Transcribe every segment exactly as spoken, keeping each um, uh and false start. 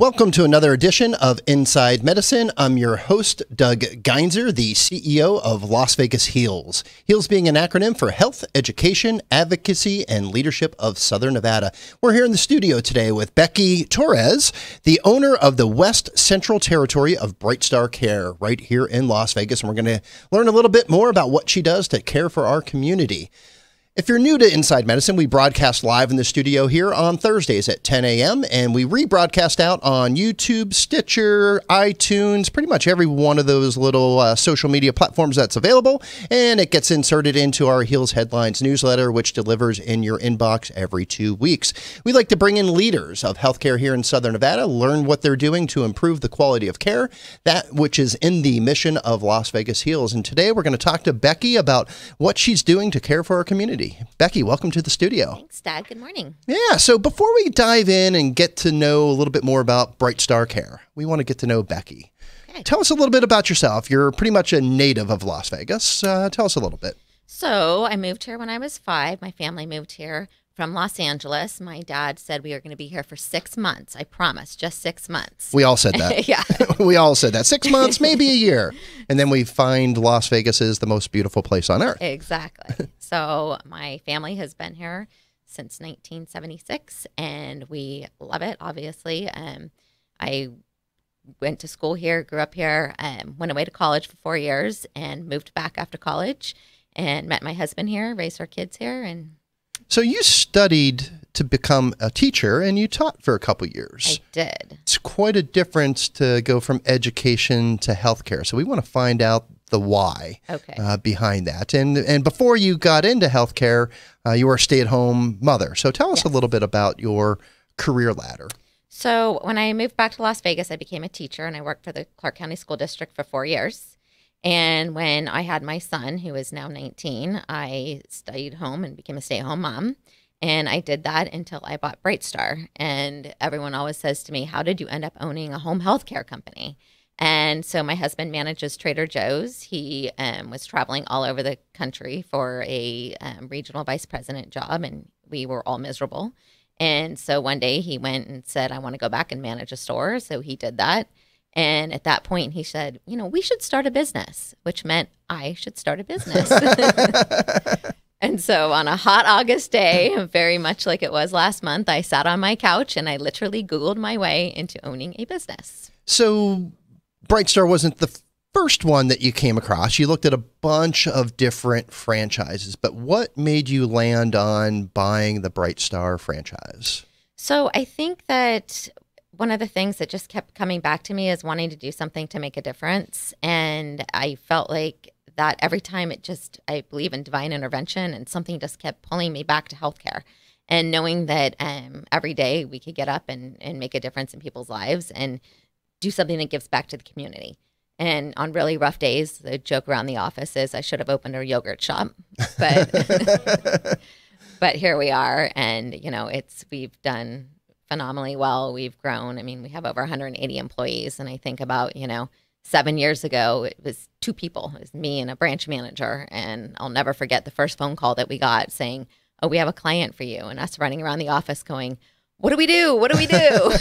Welcome to another edition of Inside Medicine. I'm your host, Doug Geinzer, the C E O of Las Vegas HEALS. HEALS being an acronym for Health, Education, Advocacy, and Leadership of Southern Nevada. We're here in the studio today with Becky Torres, the owner of the West Central Territory of BrightStar Care right here in Las Vegas. And we're going to learn a little bit more about what she does to care for our community. If you're new to Inside Medicine, we broadcast live in the studio here on Thursdays at ten a m and we rebroadcast out on YouTube, Stitcher, iTunes, pretty much every one of those little uh, social media platforms that's available, and it gets inserted into our HEALS Headlines newsletter, which delivers in your inbox every two weeks. We like to bring in leaders of healthcare here in Southern Nevada, learn what they're doing to improve the quality of care, that which is in the mission of Las Vegas HEALS. And today we're going to talk to Becky about what she's doing to care for our community. Becky, welcome to the studio. Thanks, Doug. Good morning. Yeah, so before we dive in and get to know a little bit more about BrightStar Care, we want to get to know Becky. Okay. Tell us a little bit about yourself. You're pretty much a native of Las Vegas. Uh, tell us a little bit. So I moved here when I was five. My family moved here from Los Angeles. My dad said we are going to be here for six months. I promise, just six months. We all said that. Yeah. We all said that. Six months, maybe a year. And then we find Las Vegas is the most beautiful place on earth. Exactly. So my family has been here since nineteen seventy-six, and we love it, obviously. Um, I went to school here, grew up here, um, went away to college for four years and moved back after college and met my husband here, raised our kids here, and so you studied to become a teacher, and you taught for a couple of years. I did. It's quite a difference to go from education to healthcare. So we want to find out the why okay. uh, behind that. And and before you got into healthcare, uh, you were a stay-at-home mother. So tell us yes. a little bit about your career ladder. So when I moved back to Las Vegas, I became a teacher, and I worked for the Clark County School District for four years. And when I had my son, who is now nineteen, I stayed home and became a stay-at-home mom. And I did that until I bought BrightStar. And everyone always says to me, how did you end up owning a home health care company? And so my husband manages Trader Joe's. He um, was traveling all over the country for a um, regional vice president job, and we were all miserable. And so one day he went and said, I want to go back and manage a store. So he did that. And at that point, he said, you know, we should start a business, which meant I should start a business. And so on a hot August day, very much like it was last month, I sat on my couch and I literally Googled my way into owning a business. So BrightStar wasn't the first one that you came across. You looked at a bunch of different franchises, but what made you land on buying the BrightStar franchise? So I think that one of the things that just kept coming back to me is wanting to do something to make a difference. And I felt like that every time it just, I believe in divine intervention, and something just kept pulling me back to healthcare. And knowing that um, every day we could get up and, and make a difference in people's lives and do something that gives back to the community. And on really rough days, the joke around the office is I should have opened a yogurt shop, but, but here we are. And, you know, it's, we've done phenomenally well. We've grown. I mean, we have over one hundred eighty employees. And I think about, you know, seven years ago, it was two people. It was me and a branch manager. And I'll never forget the first phone call that we got saying, oh, we have a client for you. And us running around the office going, what do we do? What do we do?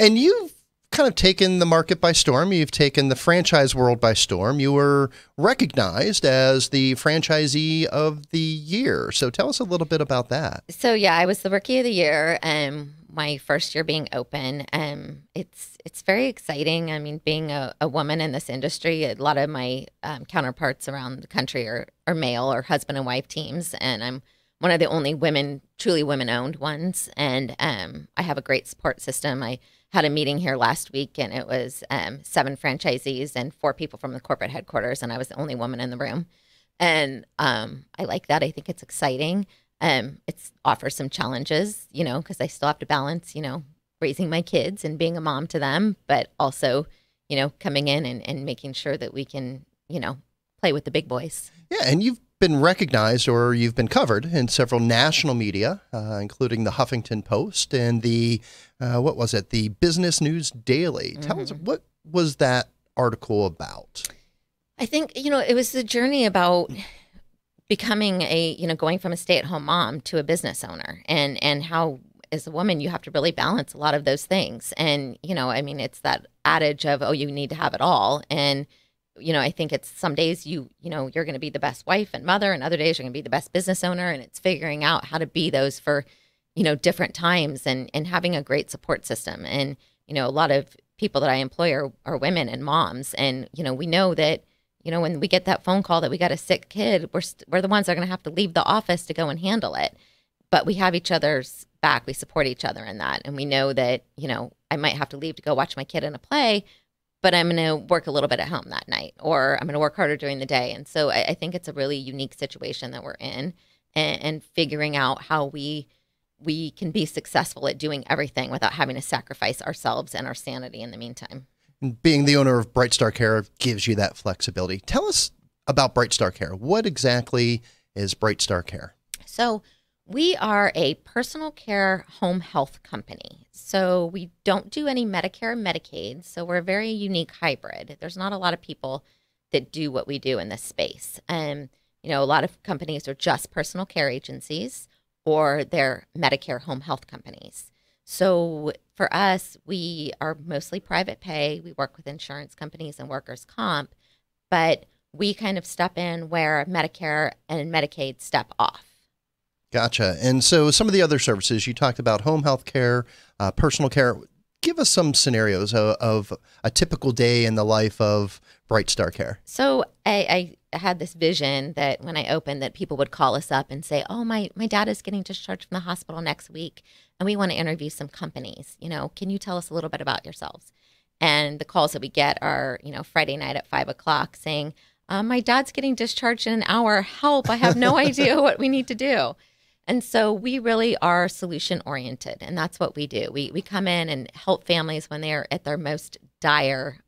And you've kind of taken the market by storm. You've taken the franchise world by storm. You were recognized as the franchisee of the year. So tell us a little bit about that. So, yeah, I was the rookie of the year. Um, my first year being open, um, it's it's very exciting. I mean, being a, a woman in this industry, a lot of my um, counterparts around the country are, are male or husband and wife teams, and I'm one of the only women, truly women-owned ones, and um, I have a great support system. I had a meeting here last week, and it was um, seven franchisees and four people from the corporate headquarters, and I was the only woman in the room, and um, I like that. I think it's exciting. Um, it's offers some challenges, you know, because I still have to balance, you know, raising my kids and being a mom to them, but also, you know, coming in and, and making sure that we can, you know, play with the big boys. Yeah. And you've been recognized, or you've been covered in several national media, uh, including the Huffington Post and the, uh, what was it? The Business News Daily. Mm-hmm. Tell us, what was that article about? I think, you know, it was the journey about becoming a, you know, going from a stay-at-home mom to a business owner, and, and how as a woman, you have to really balance a lot of those things. And, you know, I mean, it's that adage of, oh, you need to have it all. And, you know, I think it's some days you, you know, you're going to be the best wife and mother, and other days you're going to be the best business owner. And it's figuring out how to be those for, you know, different times, and, and having a great support system. And, you know, a lot of people that I employ are, are women and moms. And, you know, we know that, you know, when we get that phone call that we got a sick kid, we're, st we're the ones that are going to have to leave the office to go and handle it. But we have each other's back. We support each other in that. And we know that, you know, I might have to leave to go watch my kid in a play, but I'm going to work a little bit at home that night, or I'm going to work harder during the day. And so I, I think it's a really unique situation that we're in, and, and figuring out how we we can be successful at doing everything without having to sacrifice ourselves and our sanity in the meantime. Being the owner of BrightStar Care gives you that flexibility. Tell us about BrightStar Care. What exactly is BrightStar Care? So we are a personal care home health company. So we don't do any Medicare and Medicaid. So we're a very unique hybrid. There's not a lot of people that do what we do in this space. And, you know, a lot of companies are just personal care agencies, or they're Medicare home health companies. So for us, we are mostly private pay. We work with insurance companies and workers' comp, but we kind of step in where Medicare and Medicaid step off. Gotcha. And so some of the other services, you talked about home health care, uh, personal care. Give us some scenarios of, of a typical day in the life of BrightStar Care. So I, I had this vision that when I opened, that people would call us up and say, oh, my, my dad is getting discharged from the hospital next week, and we want to interview some companies. You know, can you tell us a little bit about yourselves? And the calls that we get are, you know, Friday night at five o'clock saying, uh, my dad's getting discharged in an hour. Help. I have no idea what we need to do. And so we really are solution oriented, and that's what we do. We, we come in and help families when they're at their most dire,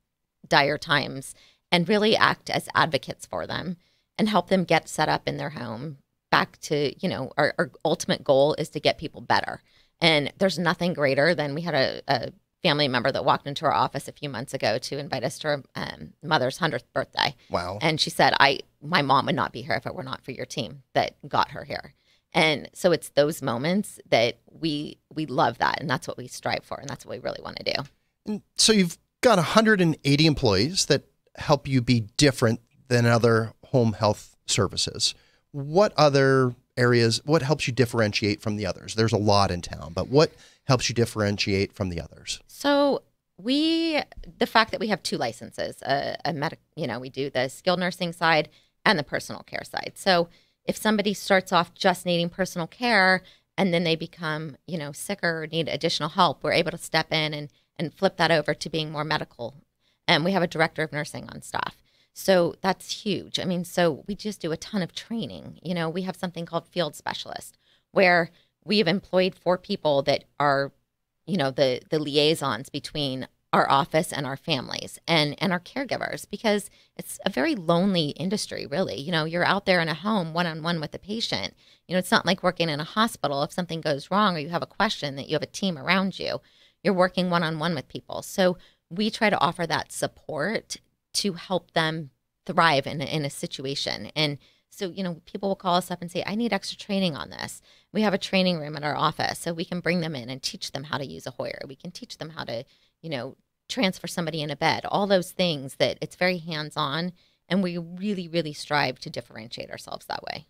dire times, and really act as advocates for them and help them get set up in their home back to, you know, our, our ultimate goal is to get people better. And there's nothing greater than, we had a, a family member that walked into our office a few months ago to invite us to her um, mother's hundredth birthday. Wow. And she said, I, my mom would not be here if it were not for your team that got her here. And so it's those moments that we we love that, and that's what we strive for, and that's what we really want to do. And so you've got one hundred eighty employees that help you be different than other home health services. What other areas, what helps you differentiate from the others? There's a lot in town, but what helps you differentiate from the others? So we, the fact that we have two licenses, a, a med, you know, we do the skilled nursing side and the personal care side. So if somebody starts off just needing personal care and then they become, you know, sicker or need additional help, we're able to step in and, and flip that over to being more medical. And we have a director of nursing on staff. So that's huge. I mean, so we just do a ton of training. You know, we have something called field specialist, where we have employed four people that are, you know, the, the liaisons between our office and our families and, and our caregivers, because it's a very lonely industry, really. You know, you're out there in a home one-on-one with the patient. You know, it's not like working in a hospital. If something goes wrong or you have a question, that you have a team around you, you're working one-on-one with people. So we try to offer that support to help them thrive in a, in a situation. And so, you know, people will call us up and say, I need extra training on this. We have a training room at our office, so we can bring them in and teach them how to use a Hoyer. We can teach them how to, you know, transfer somebody in a bed, all those things that it's very hands-on. And we really, really strive to differentiate ourselves that way.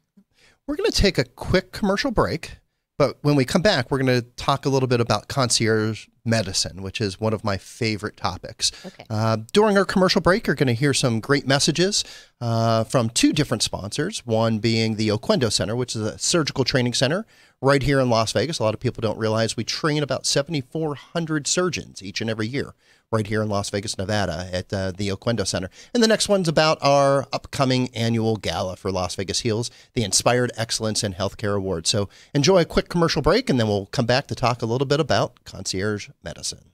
We're going to take a quick commercial break, but when we come back, we're going to talk a little bit about concierge medicine, which is one of my favorite topics. Okay. Uh, during our commercial break, you're going to hear some great messages uh, from two different sponsors, one being the Oquendo Center, which is a surgical training center right here in Las Vegas. A lot of people don't realize we train about seventy-four hundred surgeons each and every year right here in Las Vegas, Nevada at uh, the Oquendo Center. And the next one's about our upcoming annual gala for Las Vegas HEALS, the Inspired Excellence in Healthcare Award. So enjoy a quick commercial break, and then we'll come back to talk a little bit about concierge medicine.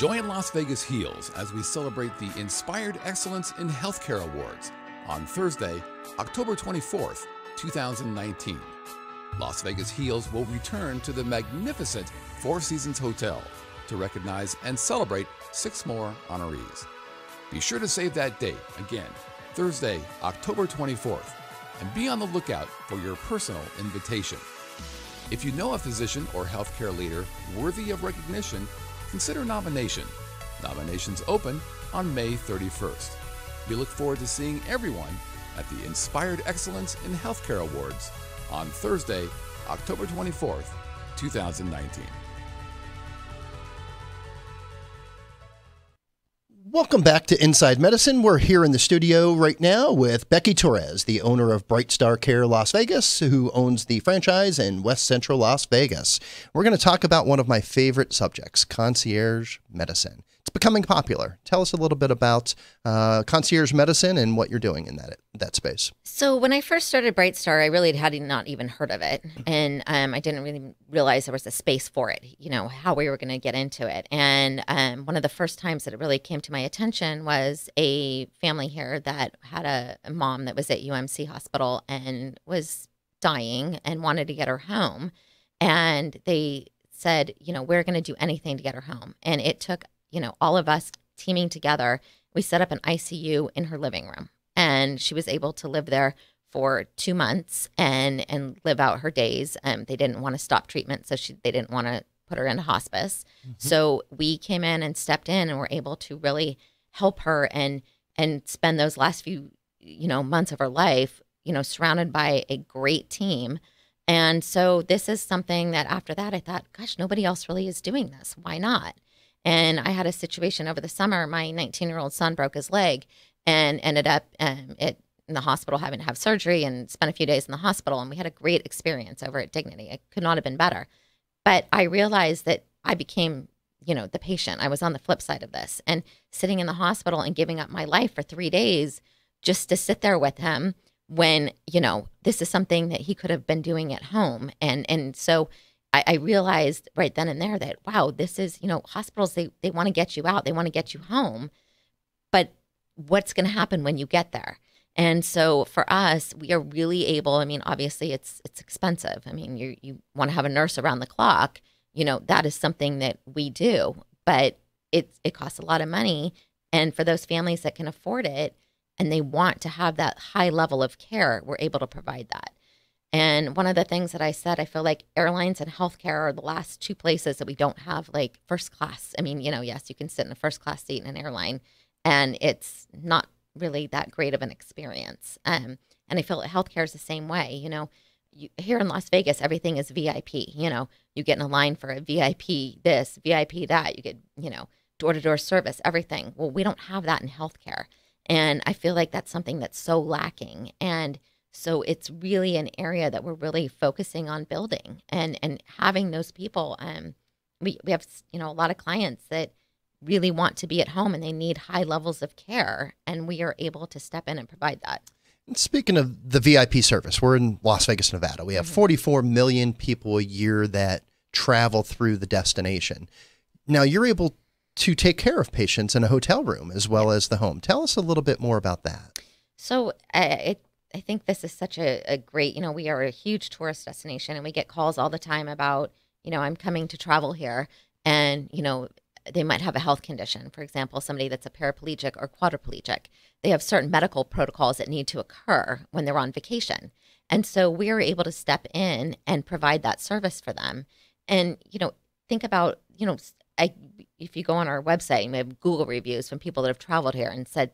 Join Las Vegas HEALS as we celebrate the Inspired Excellence in Healthcare Awards on Thursday, October twenty-fourth, two thousand nineteen. Las Vegas HEALS will return to the magnificent Four Seasons Hotel to recognize and celebrate six more honorees. Be sure to save that date, again, Thursday, October twenty-fourth, and be on the lookout for your personal invitation. If you know a physician or healthcare leader worthy of recognition, consider nomination. Nominations open on May thirty-first. We look forward to seeing everyone at the Inspired Excellence in Healthcare Awards on Thursday, October twenty-fourth, two thousand nineteen. Welcome back to Inside Medicine. We're here in the studio right now with Becky Torres, the owner of BrightStar Care Las Vegas, who owns the franchise in West Central Las Vegas. We're going to talk about one of my favorite subjects, concierge medicine. It's becoming popular. Tell us a little bit about uh, concierge medicine and what you're doing in that, that space. So when I first started BrightStar, I really had not even heard of it. And um, I didn't really realize there was a space for it, you know, how we were going to get into it. And um, one of the first times that it really came to my attention was a family here that had a, a mom that was at U M C Hospital and was dying and wanted to get her home. And they said, you know, we're going to do anything to get her home. And it took, you know, all of us teaming together. We set up an I C U in her living room, and she was able to live there for two months and and live out her days. Um, they didn't want to stop treatment, so she they didn't want to put her into hospice. Mm-hmm. So we came in and stepped in and were able to really help her and and spend those last few you know months of her life you know surrounded by a great team. And so this is something that after that I thought, gosh, nobody else really is doing this. Why not? And I had a situation over the summer. My nineteen-year-old son broke his leg and ended up um, at, in the hospital having to have surgery and spent a few days in the hospital. And we had a great experience over at Dignity. It could not have been better. But I realized that I became, you know, the patient. I was on the flip side of this. And sitting in the hospital and giving up my life for three days just to sit there with him when, you know, this is something that he could have been doing at home. And, and so I realized right then and there that, wow, this is, you know, hospitals, they, they want to get you out. They want to get you home. But what's going to happen when you get there? And so for us, we are really able, I mean, obviously it's it's expensive. I mean, you you want to have a nurse around the clock. You know, that is something that we do. But it, it costs a lot of money. And for those families that can afford it and they want to have that high level of care, we're able to provide that. And one of the things that I said, I feel like airlines and healthcare are the last two places that we don't have like first class. I mean, you know, yes, you can sit in a first class seat in an airline and it's not really that great of an experience. Um, and I feel like healthcare is the same way. You know, you, here in Las Vegas, everything is V I P. You know, you get in a line for a V I P this, V I P that. You get, you know, door-to-door service, everything. Well, we don't have that in healthcare. And I feel like that's something that's so lacking. And so it's really an area that we're really focusing on building and, and having those people. Um, we, we have, you know, a lot of clients that really want to be at home and they need high levels of care. And we are able to step in and provide that. Speaking of the V I P service, we're in Las Vegas, Nevada. We have mm-hmm. forty-four million people a year that travel through the destination. Now you're able to take care of patients in a hotel room as well as the home. Tell us a little bit more about that. So uh, it I think this is such a, a great, you know, we are a huge tourist destination and we get calls all the time about, you know, I'm coming to travel here and, you know, they might have a health condition. For example, somebody that's a paraplegic or quadriplegic, they have certain medical protocols that need to occur when they're on vacation. And so we are able to step in and provide that service for them. And, you know, think about, you know, I, if you go on our website and we have Google reviews from people that have traveled here and said,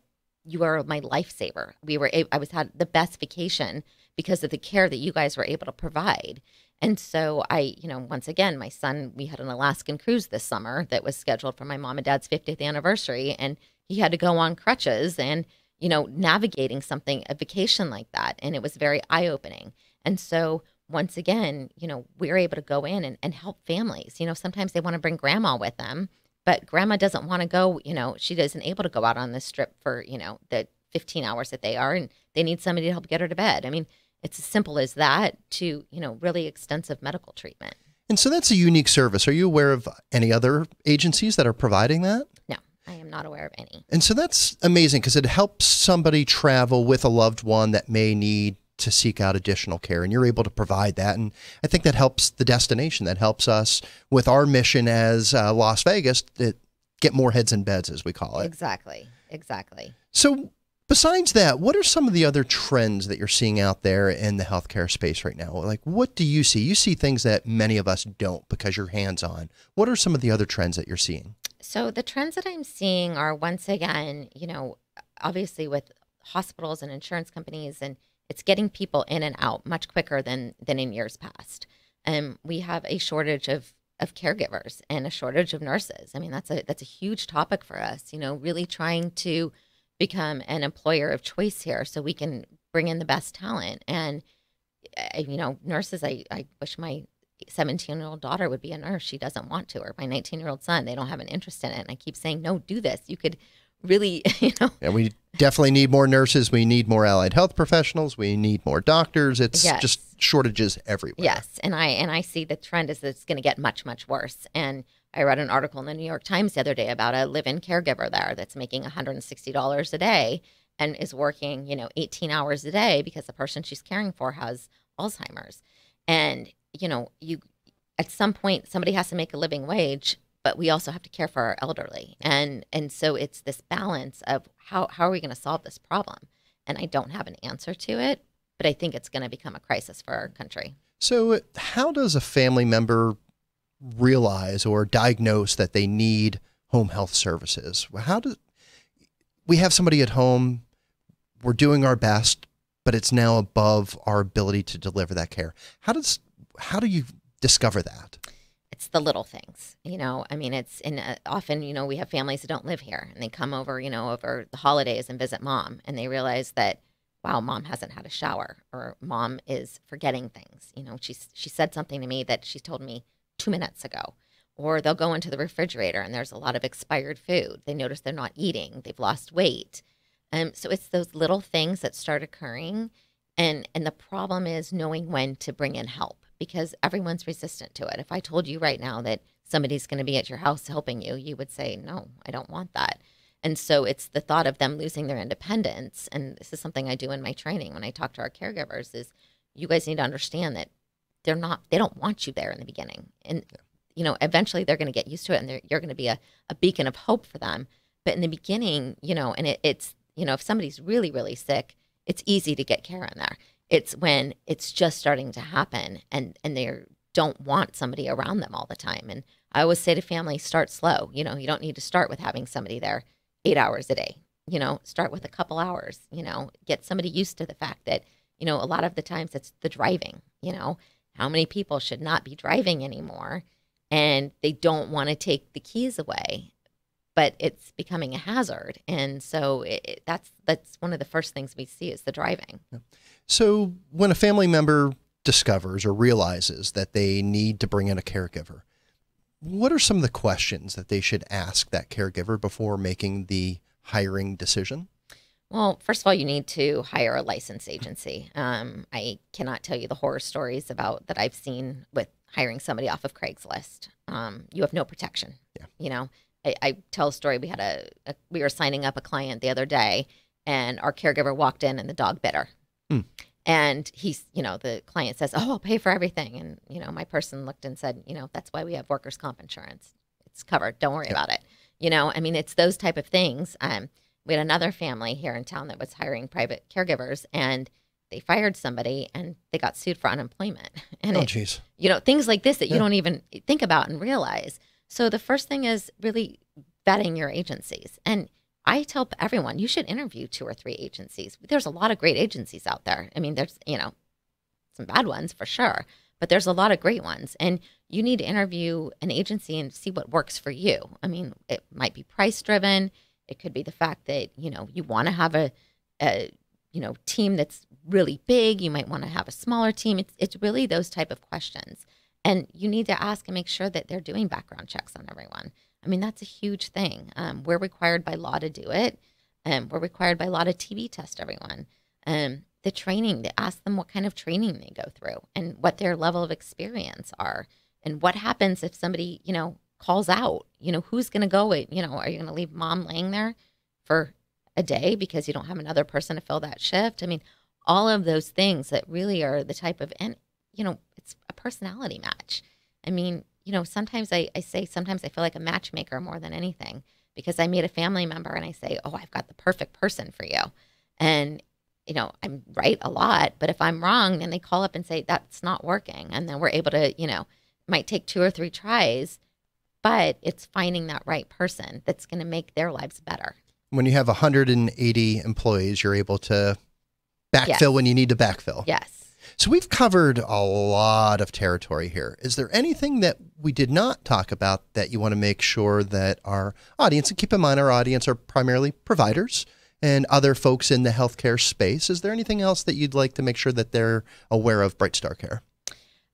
you are my lifesaver. We were, I was had the best vacation because of the care that you guys were able to provide. And so I, you know, once again, my son, we had an Alaskan cruise this summer that was scheduled for my mom and dad's fiftieth anniversary. And he had to go on crutches and, you know, navigating something, a vacation like that. And it was very eye-opening. And so once again, you know, we were able to go in and, and help families. You know, sometimes they want to bring grandma with them. But grandma doesn't want to go, you know, she isn't able to go out on this strip for, you know, the fifteen hours that they are, and they need somebody to help get her to bed. I mean, it's as simple as that to, you know, really extensive medical treatment. And so that's a unique service. Are you aware of any other agencies that are providing that? No, I am not aware of any. And so that's amazing because it helps somebody travel with a loved one that may need to seek out additional care, and you're able to provide that. And I think that helps the destination. That helps us with our mission as uh, Las Vegas, that get more heads in beds, as we call it. Exactly. Exactly. So besides that, what are some of the other trends that you're seeing out there in the healthcare space right now? Like, what do you see? You see things that many of us don't because you're hands-on. What are some of the other trends that you're seeing? So the trends that I'm seeing are, once again, you know, obviously with hospitals and insurance companies, and it's getting people in and out much quicker than than in years past. And um, we have a shortage of of caregivers and a shortage of nurses. I mean, that's a that's a huge topic for us, you know, really trying to become an employer of choice here so we can bring in the best talent. And, uh, you know, nurses, I, I wish my seventeen-year-old daughter would be a nurse. She doesn't want to, or my nineteen-year-old son, they don't have an interest in it. And I keep saying, no, do this. You could really, you know. Yeah, we definitely need more nurses. We need more allied health professionals. We need more doctors. It's yes. just shortages everywhere. Yes, and I and I see the trend is that it's going to get much, much worse. And I read an article in the New York Times the other day about a live-in caregiver there that's making one hundred sixty dollars a day and is working, you know, eighteen hours a day because the person she's caring for has Alzheimer's. And, you know, you at some point somebody has to make a living wage, but we also have to care for our elderly. And and so it's this balance of how, how are we going to solve this problem? And I don't have an answer to it, but I think it's going to become a crisis for our country. So how does a family member realize or diagnose that they need home health services? How do we have somebody at home? We're doing our best, but it's now above our ability to deliver that care. How does, how do you discover that? It's the little things, you know, I mean, it's in uh, often, you know, we have families that don't live here and they come over, you know, over the holidays and visit mom, and they realize that, wow, mom hasn't had a shower, or mom is forgetting things. You know, she's, she said something to me that she told me two minutes ago. Or they'll go into the refrigerator and there's a lot of expired food. They notice they're not eating. They've lost weight. Um, so it's those little things that start occurring. And, and the problem is knowing when to bring in help, because everyone's resistant to it. If I told you right now that somebody's going to be at your house helping you, you would say, no, I don't want that. And so it's the thought of them losing their independence. And this is something I do in my training when I talk to our caregivers is, you guys need to understand that they're not, they don't want you there in the beginning. And, you know, eventually they're going to get used to it, and you're going to be a, a beacon of hope for them. But in the beginning, you know, and it, it's, you know, if somebody's really, really sick, it's easy to get care in there. It's when it's just starting to happen and, and they don't want somebody around them all the time. And I always say to families, start slow. You know, you don't need to start with having somebody there eight hours a day. You know, start with a couple hours, you know, get somebody used to the fact that, you know, a lot of the times it's the driving, you know. How many people should not be driving anymore, and they don't want to take the keys away, but it's becoming a hazard. And so it, that's that's one of the first things we see is the driving. So when a family member discovers or realizes that they need to bring in a caregiver, what are some of the questions that they should ask that caregiver before making the hiring decision? Well, first of all, you need to hire a licensed agency. Um, I cannot tell you the horror stories about that I've seen with hiring somebody off of Craigslist. Um, you have no protection. Yeah. You know, I, I tell a story. We had a, a we were signing up a client the other day, and our caregiver walked in, and the dog bit her. Mm. And he's, you know, the client says, "Oh, I'll pay for everything." And you know, my person looked and said, "You know, that's why we have workers' comp insurance. It's covered. Don't worry yeah. about it." You know, I mean, it's those type of things. Um. We had another family here in town that was hiring private caregivers, and they fired somebody and they got sued for unemployment. And oh, geez. You know, things like this that yeah. you don't even think about and realize. So the first thing is really vetting your agencies. And I tell everyone, you should interview two or three agencies. There's a lot of great agencies out there. I mean, there's, you know, some bad ones for sure, but there's a lot of great ones. And you need to interview an agency and see what works for you. I mean, it might be price driven. It could be the fact that, you know, you want to have a, a, you know, team that's really big. You might want to have a smaller team. It's, it's really those type of questions. And you need to ask and make sure that they're doing background checks on everyone. I mean, that's a huge thing. Um, we're required by law to do it. Um, we're required by law to T B test everyone. Um, the training, they ask them what kind of training they go through and what their level of experience are. And what happens if somebody, you know, calls out? You know, who's going to go with, you know, are you going to leave mom laying there for a day because you don't have another person to fill that shift? I mean, all of those things that really are the type of, and, you know, it's a personality match. I mean, you know, sometimes I, I say, sometimes I feel like a matchmaker more than anything, because I meet a family member and I say, oh, I've got the perfect person for you. And, you know, I'm right a lot, but if I'm wrong, then they call up and say, that's not working. And then we're able to, you know, might take two or three tries, but it's finding that right person that's going to make their lives better. When you have one hundred eighty employees, you're able to backfill yes. when you need to backfill. Yes. So we've covered a lot of territory here. Is there anything that we did not talk about that you want to make sure that our audience, and keep in mind our audience are primarily providers and other folks in the healthcare space. Is there anything else that you'd like to make sure that they're aware of BrightStar Care?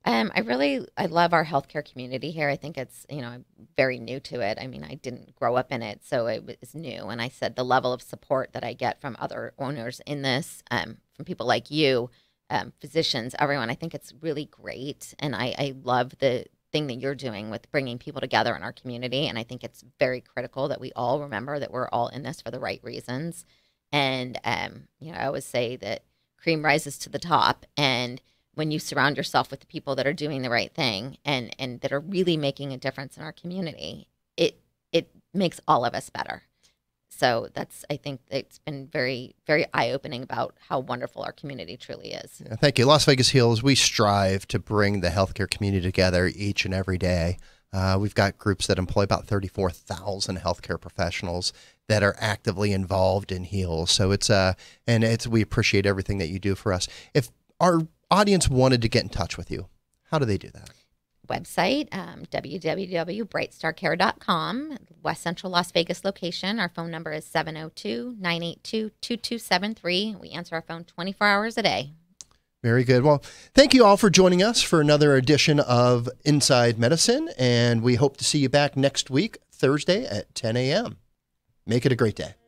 Um, I really, I love our healthcare community here. I think it's, you know, I'm very new to it. I mean, I didn't grow up in it, so it was new. And I said the level of support that I get from other owners in this, um, from people like you, um, physicians, everyone, I think it's really great. And I, I love the thing that you're doing with bringing people together in our community. And I think it's very critical that we all remember that we're all in this for the right reasons. And, um, you know, I always say that cream rises to the top, and when you surround yourself with the people that are doing the right thing and, and that are really making a difference in our community, it, it makes all of us better. So that's, I think it's been very, very eye-opening about how wonderful our community truly is. Yeah, thank you. Las Vegas HEALS, we strive to bring the healthcare community together each and every day. Uh, we've got groups that employ about thirty-four thousand healthcare professionals that are actively involved in HEALS. So it's, uh, and it's, we appreciate everything that you do for us. If our audience wanted to get in touch with you, how do they do that? Website, um, w w w dot bright star care dot com, West Central Las Vegas location. Our phone number is seven oh two, nine eight two, two two seven three. We answer our phone twenty-four hours a day. Very good. Well, thank you all for joining us for another edition of Inside Medicine, and we hope to see you back next week, Thursday at ten a m Make it a great day.